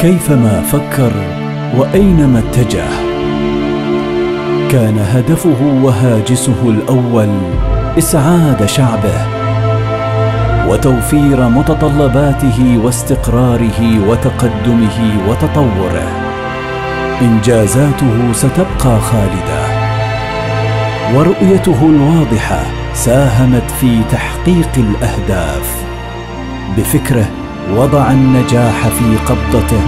كيفما فكر وأينما اتجه، كان هدفه وهاجسه الأول إسعاد شعبه وتوفير متطلباته واستقراره وتقدمه وتطوره. إنجازاته ستبقى خالدة، ورؤيته الواضحة ساهمت في تحقيق الأهداف. بفكره وضع النجاح في قبضته،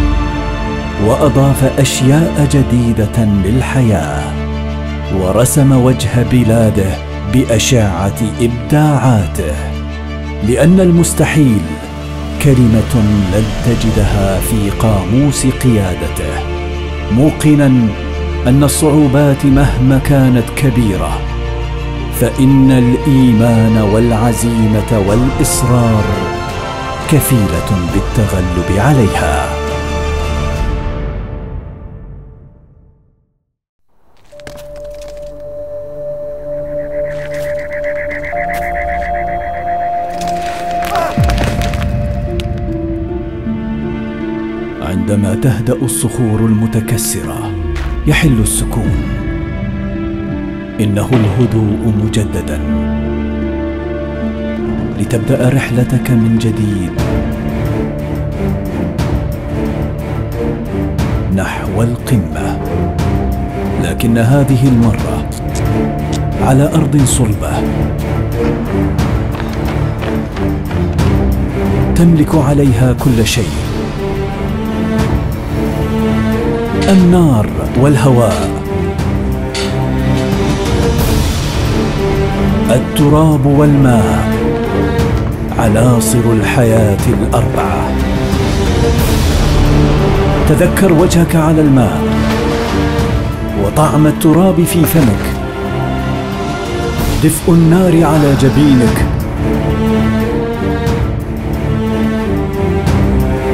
وأضاف أشياء جديدة للحياة، ورسم وجه بلاده بأشعة إبداعاته، لأن المستحيل كلمة لن تجدها في قاموس قيادته، موقناً أن الصعوبات مهما كانت كبيرة، فإن الإيمان والعزيمة والإصرار كفيلة بالتغلب عليها. عندما تهدأ الصخور المتكسرة يحل السكون. إنه الهدوء مجدداً، لتبدأ رحلتك من جديد نحو القمة، لكن هذه المرة على أرض صلبة تملك عليها كل شيء: النار والهواء، التراب والماء، عناصر الحياة الأربعة. تذكر وجهك على الماء وطعم التراب في فمك، دفء النار على جبينك،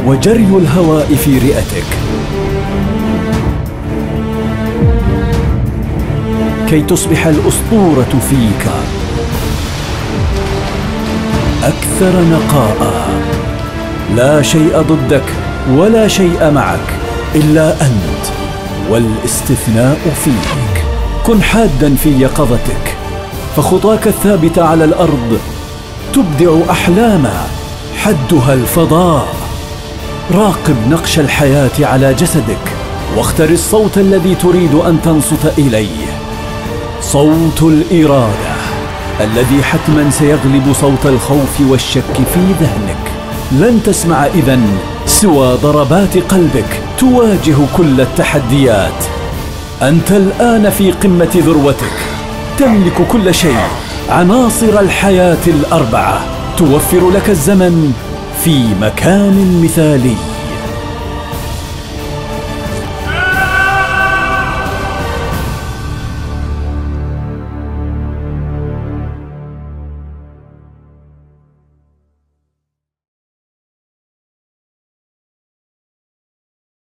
وجري الهواء في رئتك، كي تصبح الأسطورة فيك أكثر نقاء. لا شيء ضدك ولا شيء معك إلا أنت والاستثناء فيك. كن حادا في يقظتك، فخطاك الثابتة على الأرض تبدع أحلاما حدها الفضاء. راقب نقش الحياة على جسدك، واختر الصوت الذي تريد أن تنصت إليه، صوت الإرادة الذي حتما سيغلب صوت الخوف والشك في ذهنك. لن تسمع إذن سوى ضربات قلبك تواجه كل التحديات. أنت الآن في قمة ذروتك، تملك كل شيء، عناصر الحياة الأربعة توفر لك الزمن في مكان مثالي.